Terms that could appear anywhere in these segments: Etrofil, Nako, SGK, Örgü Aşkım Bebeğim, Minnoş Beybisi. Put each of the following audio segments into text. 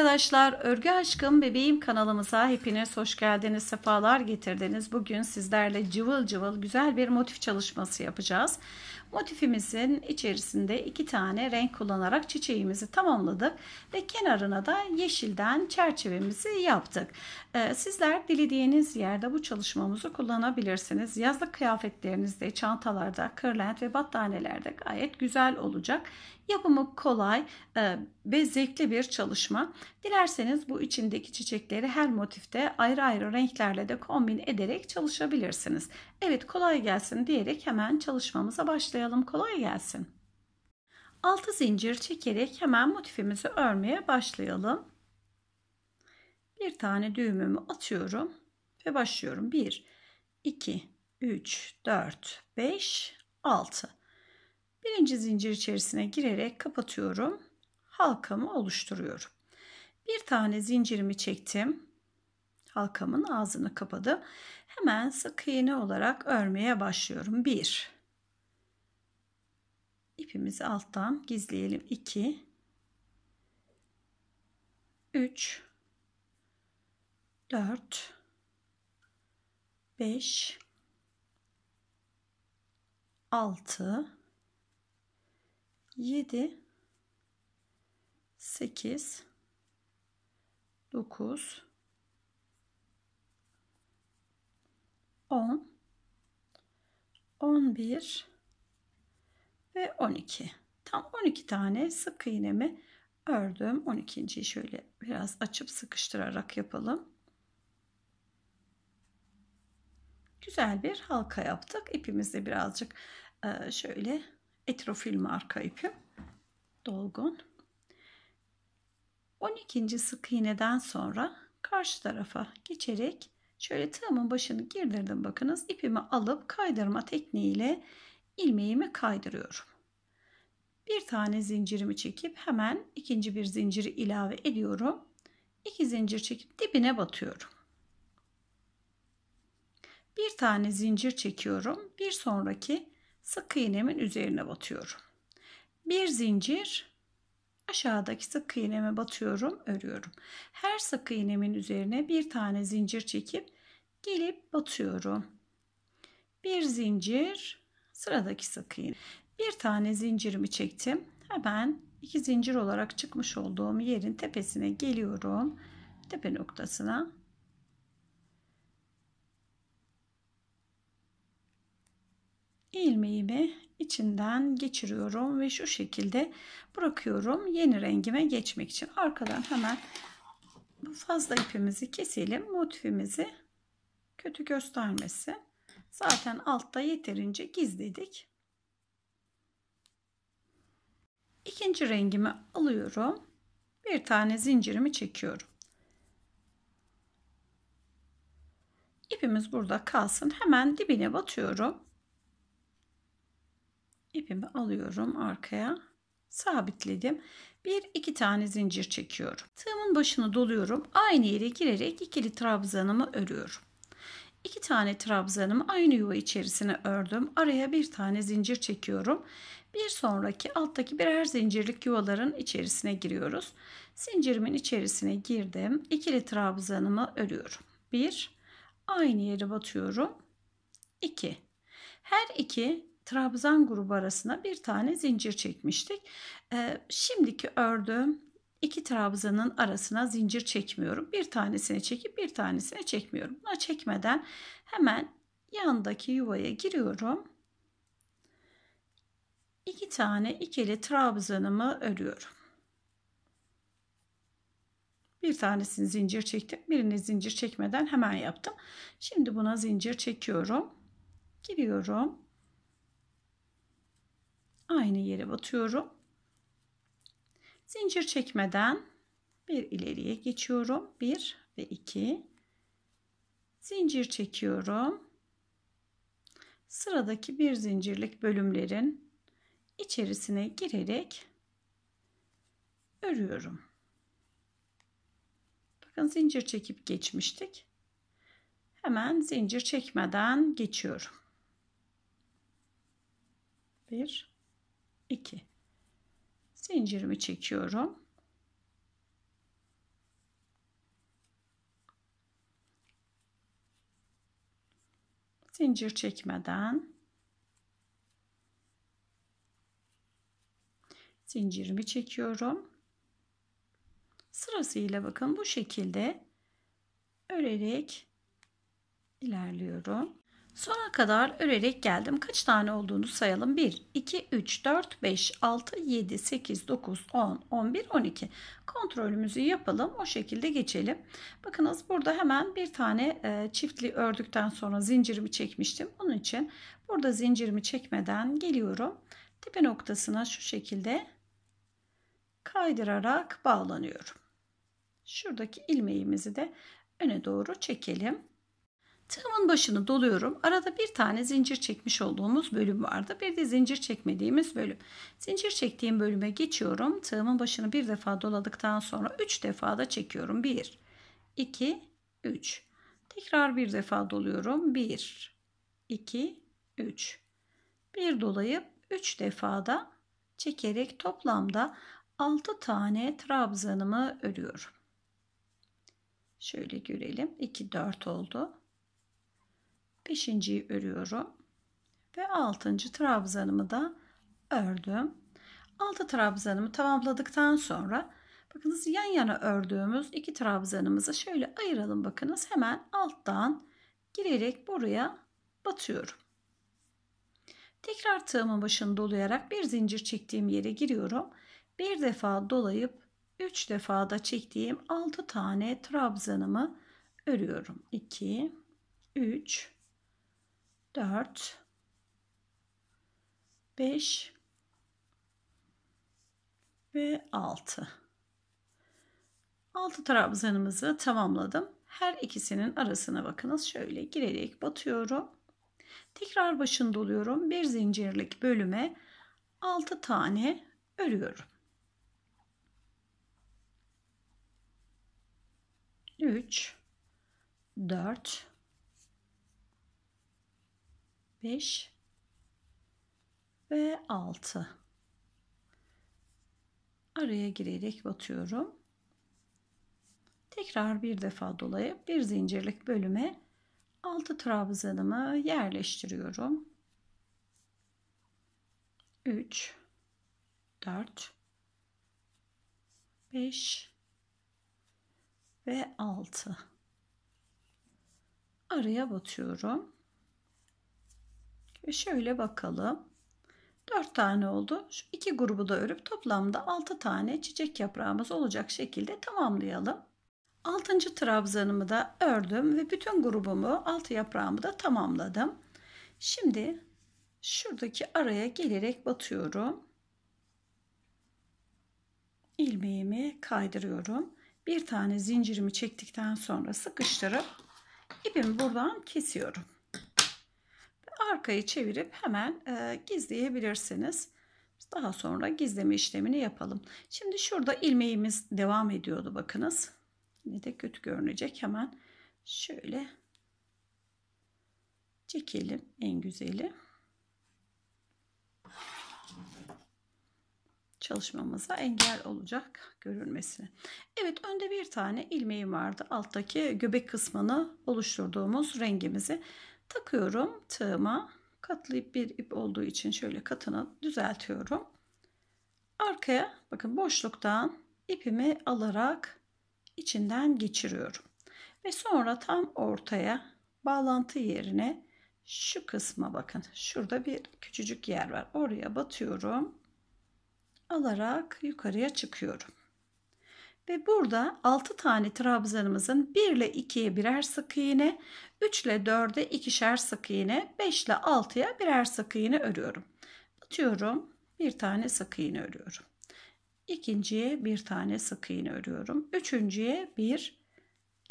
arkadaşlar, Örgü Aşkım Bebeğim kanalımıza hepiniz hoş geldiniz, sefalar getirdiniz. Bugün sizlerle cıvıl cıvıl güzel bir motif çalışması yapacağız. Motifimizin içerisinde 2 tane renk kullanarak çiçeğimizi tamamladık ve kenarına da yeşilden çerçevemizi yaptık. Sizler dilediğiniz yerde bu çalışmamızı kullanabilirsiniz. Yazlık kıyafetlerinizde, çantalarda, kırlent ve battaniyelerde gayet güzel olacak. Yapımı kolay ve zevkli bir çalışma. Dilerseniz bu içindeki çiçekleri her motifte ayrı ayrı renklerle de kombin ederek çalışabilirsiniz. Evet, kolay gelsin diyerek hemen çalışmamıza başlayalım. Kolay gelsin. 6 zincir çekerek hemen motifimizi örmeye başlayalım. Bir tane düğümümü atıyorum ve başlıyorum. 1, 2, 3, 4, 5, 6. Birinci zincir içerisine girerek kapatıyorum. Halkamı oluşturuyorum. Bir tane zincirimi çektim. Halkamın ağzını kapadım. Hemen sık iğne olarak örmeye başlıyorum. 1. İpimizi alttan gizleyelim. 2. 3. 4. 5. 6. 7, 8, 9, 10, 11 ve 12. Tam 12 tane sık iğnemi ördüm. 12.'yi şöyle biraz açıp sıkıştırarak yapalım. Güzel bir halka yaptık. İpimizle birazcık şöyle etrofil marka ipi dolgun. 12. sık iğneden sonra karşı tarafa geçerek şöyle tığımın başını girdirdim. Bakınız, ipimi alıp kaydırma tekniğiyle ilmeğimi kaydırıyorum. Bir tane zincirimi çekip hemen ikinci bir zinciri ilave ediyorum. 2 zincir çekip dibine batıyorum. Bir tane zincir çekiyorum. Bir sonraki sık iğnemin üzerine batıyorum. Bir zincir, aşağıdaki sık iğneme batıyorum, örüyorum. Her sık iğnemin üzerine bir tane zincir çekip gelip batıyorum. Bir zincir, sıradaki sık iğne. Bir tane zincirimi çektim. Hemen 2 zincir olarak çıkmış olduğum yerin tepesine geliyorum. Tepe noktasına. İlmeğimi içinden geçiriyorum ve şu şekilde bırakıyorum yeni rengime geçmek için. Arkadan hemen bu fazla ipimizi keselim, motifimizi kötü göstermesi. Zaten altta yeterince gizledik. İkinci rengimi alıyorum, bir tane zincirimi çekiyorum. İpimiz burada kalsın. Hemen dibine batıyorum. İpimi alıyorum, arkaya sabitledim. 1-2 tane zincir çekiyorum. Tığımın başını doluyorum. Aynı yere girerek ikili trabzanımı örüyorum. 2 tane trabzanımı aynı yuva içerisine ördüm. Araya bir tane zincir çekiyorum. Bir sonraki alttaki birer zincirlik yuvaların içerisine giriyoruz. Zincirimin içerisine girdim. İkili trabzanımı örüyorum. 1, aynı yere batıyorum. 2, her 2 trabzan grubu arasına bir tane zincir çekmiştik. Şimdiki ördüğüm 2 trabzanın arasına zincir çekmiyorum. Bir tanesini çekip bir tanesini çekmiyorum. Buna çekmeden hemen yandaki yuvaya giriyorum. 2 tane ikili trabzanımı örüyorum. Bir tanesini zincir çektim. Birini zincir çekmeden hemen yaptım. Şimdi buna zincir çekiyorum. Giriyorum. Aynı yere batıyorum. Zincir çekmeden bir ileriye geçiyorum. 1 ve 2. Zincir çekiyorum. Sıradaki bir zincirlik bölümlerin içerisine girerek örüyorum. Bakın, zincir çekip geçmiştik. Hemen zincir çekmeden geçiyorum. 1 2 zincirimi çekiyorum. zincir çekmeden zincirimi çekiyorum. Sırasıyla bakın bu şekilde örerek ilerliyorum. Sona kadar örerek geldim. Kaç tane olduğunu sayalım. 1, 2, 3, 4, 5, 6, 7, 8, 9, 10, 11, 12. Kontrolümüzü yapalım. O şekilde geçelim. Bakınız burada hemen bir tane çiftli ördükten sonra zincirimi çekmiştim. Onun için burada zincirimi çekmeden geliyorum. Tepe noktasına şu şekilde kaydırarak bağlanıyorum. Şuradaki ilmeğimizi de öne doğru çekelim. Tığımın başını doluyorum. Arada bir tane zincir çekmiş olduğumuz bölüm vardı. Bir de zincir çekmediğimiz bölüm. Zincir çektiğim bölüme geçiyorum. Tığımın başını bir defa doladıktan sonra 3 defa da çekiyorum. 1, 2, 3. Tekrar bir defa doluyorum. 1, 2, 3. Bir dolayıp 3 defa da çekerek toplamda 6 tane trabzanımı örüyorum. Şöyle görelim. 2, 4 oldu. 5.'yi örüyorum ve 6. trabzanımı da ördüm. 6 trabzanımı tamamladıktan sonra bakınız yan yana ördüğümüz iki trabzanımızı şöyle ayıralım. Bakınız hemen alttan girerek buraya batıyorum. Tekrar tığımın başını dolayarak bir zincir çektiğim yere giriyorum. Bir defa dolayıp 3 defa da çektiğim 6 tane trabzanımı örüyorum. 2, 3, 4, 5 ve 6. 6 trabzanımızı tamamladım. Her ikisinin arasına bakınız şöyle girerek batıyorum. Tekrar başını doluyorum. Bir zincirlik bölüme 6 tane örüyorum. 3, 4, 5 ve 6. Araya girerek batıyorum. Tekrar bir defa dolayıp bir zincirlik bölüme 6 trabzanımı yerleştiriyorum. 3, 4, 5 ve 6. Araya batıyorum. Ve şöyle bakalım. 4 tane oldu. Şu iki grubu da örüp toplamda 6 tane çiçek yaprağımız olacak şekilde tamamlayalım. 6. trabzanımı da ördüm ve bütün grubumu, 6 yaprağımı da tamamladım. Şimdi şuradaki araya gelerek batıyorum. İlmeğimi kaydırıyorum. Bir tane zincirimi çektikten sonra sıkıştırıp ipimi buradan kesiyorum. Arkayı çevirip hemen gizleyebilirsiniz. Daha sonra gizleme işlemini yapalım. Şimdi şurada ilmeğimiz devam ediyordu bakınız. Yine de kötü görünecek. Hemen şöyle çekelim en güzeli. Çalışmamıza engel olacak görünmesine. Evet, önde bir tane ilmeğim vardı. Alttaki göbek kısmını oluşturduğumuz rengimizi takıyorum tığıma. Katlayıp bir ip olduğu için şöyle katını düzeltiyorum. Arkaya bakın boşluktan ipimi alarak içinden geçiriyorum. Ve sonra tam ortaya bağlantı yerine şu kısma bakın. Şurada bir küçücük yer var. Oraya batıyorum. Alarak yukarıya çıkıyorum. Ve burada 6 tane trabzanımızın 1 ile 2'ye birer sık iğne, 3 ile 4'e ikişer sık iğne, 5 ile 6'ya birer sık iğne örüyorum. Batıyorum, bir tane sık iğne örüyorum. İkinciye bir tane sık iğne örüyorum. Üçüncüye bir,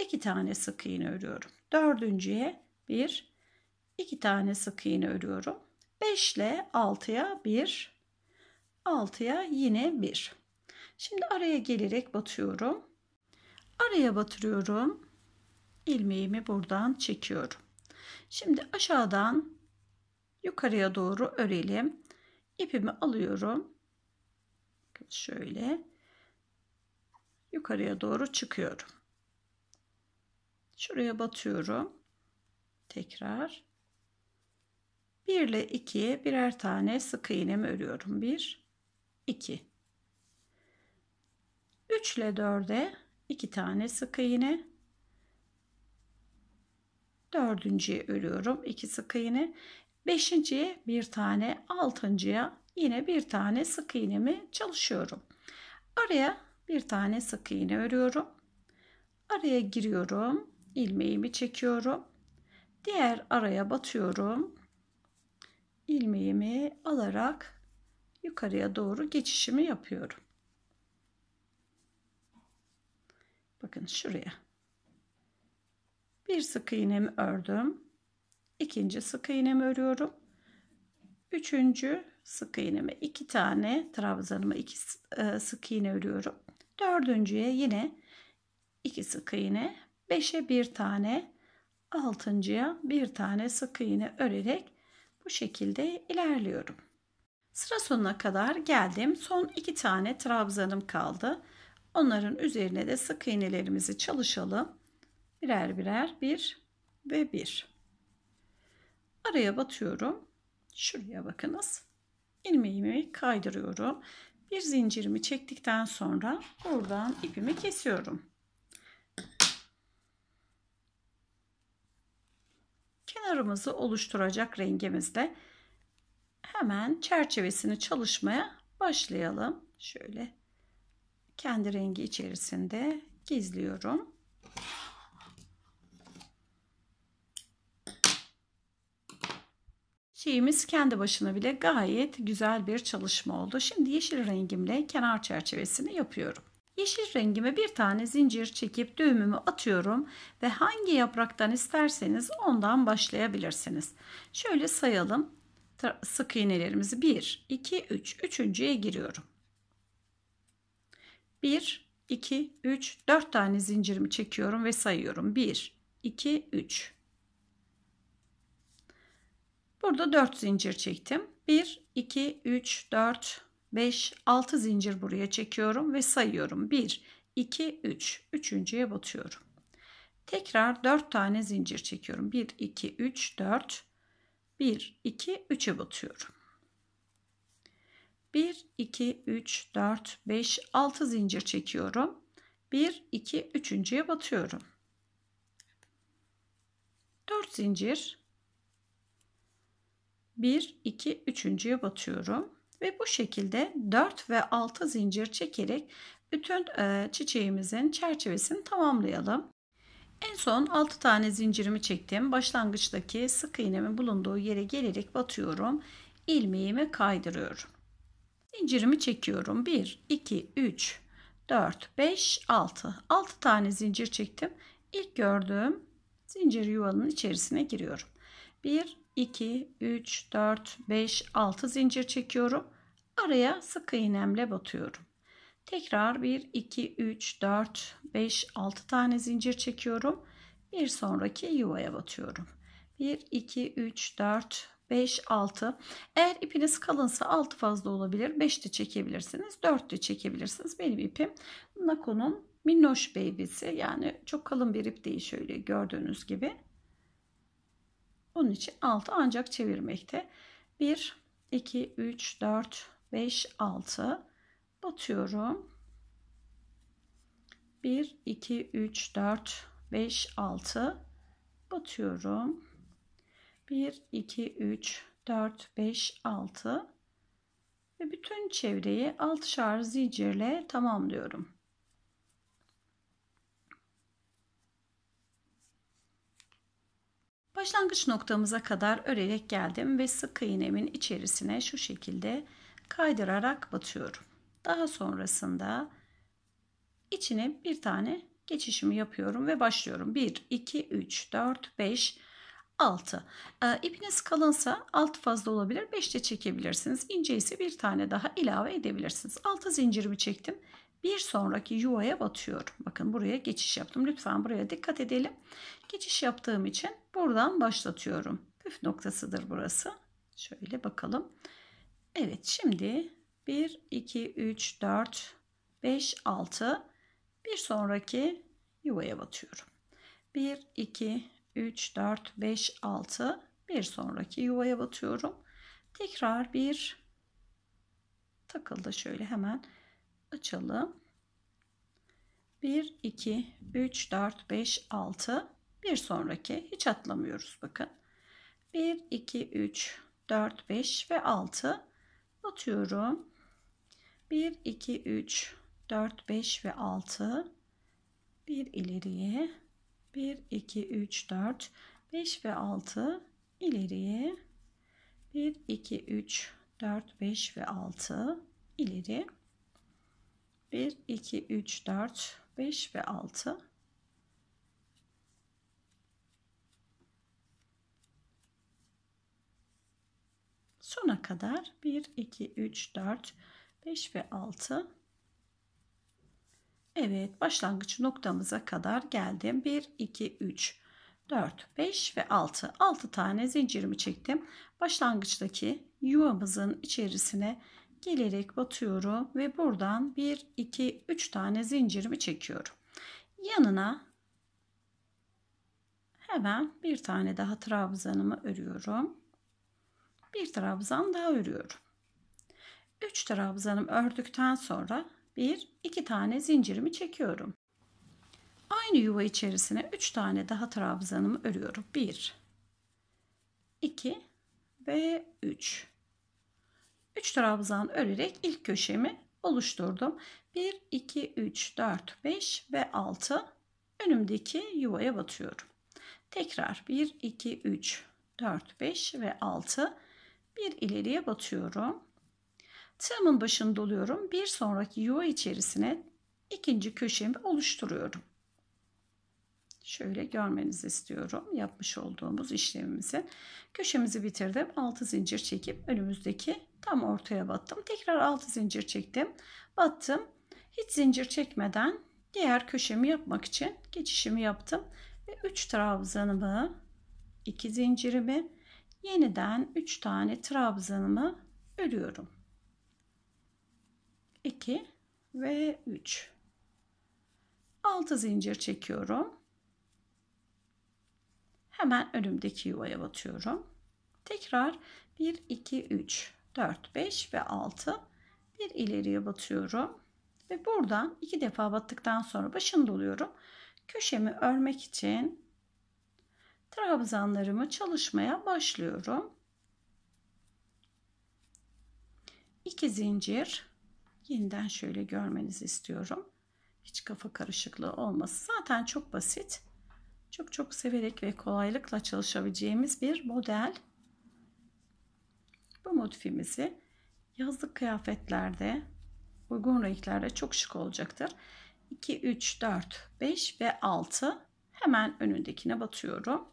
iki tane sık iğne örüyorum. Dördüncüye bir, iki tane sık iğne örüyorum. 5 ile 6'ya bir, 6'ya yine bir. Şimdi araya gelerek batıyorum. Araya batırıyorum. İlmeğimi buradan çekiyorum. Şimdi aşağıdan yukarıya doğru örelim. İpimi alıyorum. Şöyle yukarıya doğru çıkıyorum. Şuraya batıyorum. Tekrar 1 ile 2'ye birer tane sık iğnemi örüyorum. 1, 2. 3 ile 4'e 2 tane sık iğne. 4.'ye örüyorum 2 sık iğne. 5.'ye 1 tane, 6.'ya yine 1 tane sık iğnemi çalışıyorum. Araya 1 tane sık iğne örüyorum. Araya giriyorum. İlmeğimi çekiyorum. Diğer araya batıyorum. İlmeğimi alarak yukarıya doğru geçişimi yapıyorum. Bakın şuraya. Bir sık iğnemi ördüm. İkinci sık iğnemi örüyorum. Üçüncü sık iğneme 2 tane, trabzanıma 2 sık iğne örüyorum. Dördüncüye yine 2 sık iğne. 5'e 1 tane, 6.'ya 1 tane sık iğne örerek bu şekilde ilerliyorum. Sıra sonuna kadar geldim. Son 2 tane trabzanım kaldı. Onların üzerine de sık iğnelerimizi çalışalım. Birer birer 1 ve 1. Araya batıyorum. Şuraya bakınız. İlmeğimi kaydırıyorum. Bir zincirimi çektikten sonra buradan ipimi kesiyorum. Kenarımızı oluşturacak rengimizle hemen çerçevesini çalışmaya başlayalım. Şöyle kendi rengi içerisinde gizliyorum. Şeyimiz kendi başına bile gayet güzel bir çalışma oldu. Şimdi yeşil rengimle kenar çerçevesini yapıyorum. Yeşil rengime bir tane zincir çekip düğümümü atıyorum ve hangi yapraktan isterseniz ondan başlayabilirsiniz. Şöyle sayalım sık iğnelerimizi. 1, 2, 3. Üçüncüye giriyorum. 1, 2, 3. 4 tane zincirimi çekiyorum ve sayıyorum. 1, 2, 3. Burada 4 zincir çektim. 1, 2, 3, 4, 5, 6 zincir buraya çekiyorum ve sayıyorum. 1, 2, 3. Üçüncüye batıyorum. Tekrar 4 tane zincir çekiyorum. 1, 2, 3, 4. 1, 2, 3'e batıyorum. 1, 2, 3, 4, 5, 6 zincir çekiyorum. 1, 2, 3'üncüye batıyorum. 4 zincir. 1, 2, 3'üncüye batıyorum. Ve bu şekilde 4 ve 6 zincir çekerek bütün çiçeğimizin çerçevesini tamamlayalım. En son 6 tane zincirimi çektim. Başlangıçtaki sık iğnemin bulunduğu yere gelerek batıyorum. İlmeğimi kaydırıyorum. Zincirimi çekiyorum. 1, 2, 3, 4, 5, 6. 6 tane zincir çektim. İlk gördüğüm zincir yuvanın içerisine giriyorum. 1, 2, 3, 4, 5, 6 zincir çekiyorum. Araya sık iğnemle batıyorum. Tekrar 1, 2, 3, 4, 5, 6 tane zincir çekiyorum. Bir sonraki yuvaya batıyorum. 1, 2, 3, 4, 5, 6. Eğer ipiniz kalınsa 6 fazla olabilir. 5 de çekebilirsiniz. 4 de çekebilirsiniz. Benim ipim Nako'nun Minnoş Beybisi. Yani çok kalın bir ip değil şöyle gördüğünüz gibi. Onun için 6 ancak çevirmekte. 1, 2, 3, 4, 5, 6. Batıyorum. 1, 2, 3, 4, 5, 6. Batıyorum. 1, 2, 3, 4, 5, 6. Ve bütün çevreyi 6'şar zincirle tamamlıyorum. Başlangıç noktamıza kadar örerek geldim ve sık iğnemin içerisine şu şekilde kaydırarak batıyorum. Daha sonrasında içine bir tane geçişimi yapıyorum ve başlıyorum. 1, 2, 3, 4, 5, 6. İpiniz kalınsa 6 fazla olabilir. 5 de çekebilirsiniz. İnce ise bir tane daha ilave edebilirsiniz. 6 zincirimi çektim. Bir sonraki yuvaya batıyorum. Bakın buraya geçiş yaptım. Lütfen buraya dikkat edelim. Geçiş yaptığım için buradan başlatıyorum. Püf noktasıdır burası. Şöyle bakalım. Evet şimdi 1, 2, 3, 4, 5, 6. Bir sonraki yuvaya batıyorum. 1, 2, 3, 4, 5, 6. bir sonraki yuvaya batıyorum. Tekrar bir takıldı, şöyle hemen açalım. 1 2 3 4 5 6 bir sonraki hiç atlamıyoruz bakın. 1 2 3 4 5 ve 6 batıyorum. 1 2 3 4 5 ve 6 bir ileriye, 1 2 3 4 5 ve 6 ileriye, 1 2 3 4 5 ve 6 ileri, 1 2 3 4 5 ve 6 sona kadar. 1 2 3 4 5 ve 6. Evet, başlangıç noktamıza kadar geldim. 1 2 3 4 5 ve 6. 6 tane zincirimi çektim. Başlangıçtaki yuvamızın içerisine gelerek batıyorum ve buradan 1 2 3 tane zincirimi çekiyorum. Yanına hemen bir tane daha trabzanımı örüyorum. Bir trabzan daha örüyorum. 3 trabzanım ördükten sonra 1-2 tane zincirimi çekiyorum. Aynı yuva içerisine 3 tane daha trabzanımı örüyorum. 1 2 ve 3. 3 trabzan örerek ilk köşemi oluşturdum. 1 2 3 4 5 ve 6 önümdeki yuvaya batıyorum. Tekrar 1 2 3 4 5 ve 6 bir ileriye batıyorum. Tığımın başını doluyorum. Bir sonraki yuva içerisine ikinci köşemi oluşturuyorum. Şöyle görmenizi istiyorum yapmış olduğumuz işlemimizi. Köşemizi bitirdim. 6 zincir çekip önümüzdeki tam ortaya battım. Tekrar 6 zincir çektim. Battım. Hiç zincir çekmeden diğer köşemi yapmak için geçişimi yaptım. Ve 3 trabzanımı, 2 zincirimi, yeniden 3 tane trabzanımı örüyorum. 2 ve 3. 6 zincir çekiyorum. Hemen önümdeki yuvaya batıyorum. Tekrar 1 2 3 4 5 ve 6 bir ileriye batıyorum ve buradan 2 defa battıktan sonra başını doluyorum. Köşemi örmek için trabzanlarımı çalışmaya başlıyorum. 2 zincir. Yeniden şöyle görmenizi istiyorum. Hiç kafa karışıklığı olmasın. Zaten çok basit. Çok çok severek ve kolaylıkla çalışabileceğimiz bir model. Bu motifimizi yazlık kıyafetlerde, uygun renklerde çok şık olacaktır. 2, 3, 4, 5 ve 6 hemen önündekine batıyorum.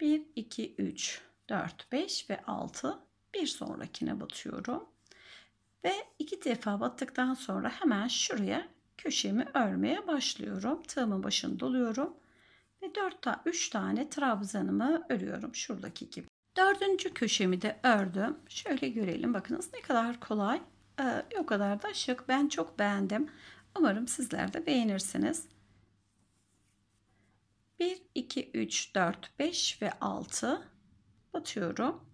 1, 2, 3, 4, 5 ve 6 bir sonrakine batıyorum. Ve 2 defa battıktan sonra hemen şuraya köşemi örmeye başlıyorum. Tığımın başını doluyorum ve 3 tane trabzanımı örüyorum şuradaki gibi. 4. köşemi de ördüm. Şöyle görelim, bakınız ne kadar kolay, o kadar da şık. Ben çok beğendim. Umarım sizler de beğenirsiniz. 1 2 3 4 5 ve 6 batıyorum.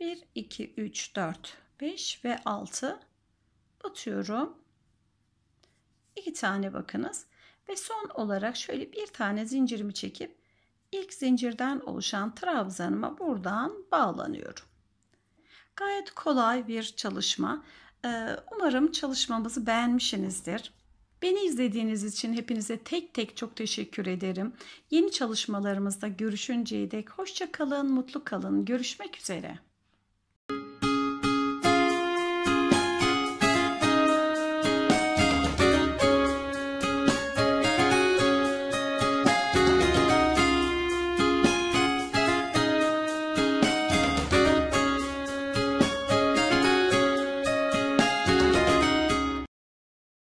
1, 2, 3, 4, 5 ve 6 batıyorum. 2 tane bakınız. Ve son olarak şöyle bir tane zincirimi çekip ilk zincirden oluşan trabzanıma buradan bağlanıyorum. Gayet kolay bir çalışma. Umarım çalışmamızı beğenmişsinizdir. Beni izlediğiniz için hepinize tek tek çok teşekkür ederim. Yeni çalışmalarımızda görüşünceye dek hoşça kalın, mutlu kalın. Görüşmek üzere.